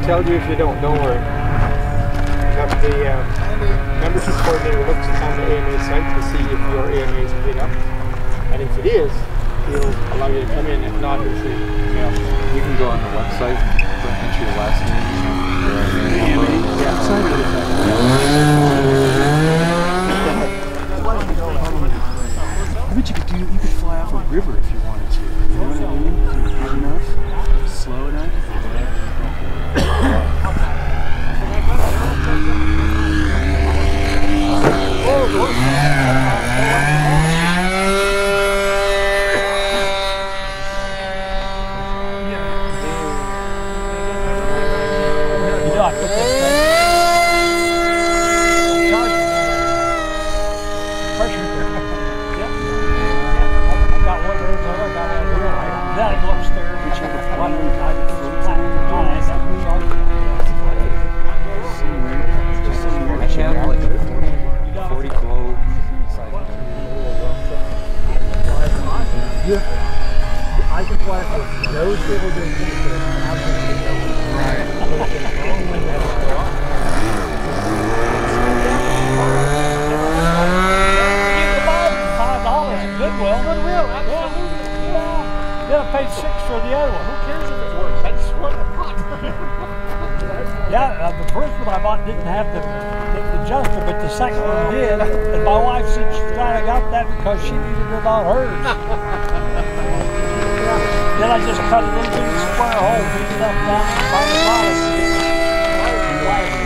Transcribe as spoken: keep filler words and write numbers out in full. will tell you if you don't, don't worry. But the um, membership coordinator looks on the A M A site to see if your A M A is paid up. And if it is, he'll allow you to come in. If not, he'll say, you know. You can go on the website, put in your last name, your A M A. Yeah, sign it up. I bet you could do, you could fly off a river if you wanted to. You know what I mean? Good enough, slow enough. I can fly for those people doing these things, and I'm going to get those. Right. I'm going to get the wrong one that's going on. Keep the five, five dollars in Goodwill. Goodwill, absolutely. Yeah. Yeah, I paid six for the other one. Who cares if it works? I just want the pot. Yeah, uh, the first one I bought didn't have the, the adjuster, but the second one did. And my wife said she kind of got that because she needed it on hers. Then I just cut it into the square hole, pick it up down by the bottom.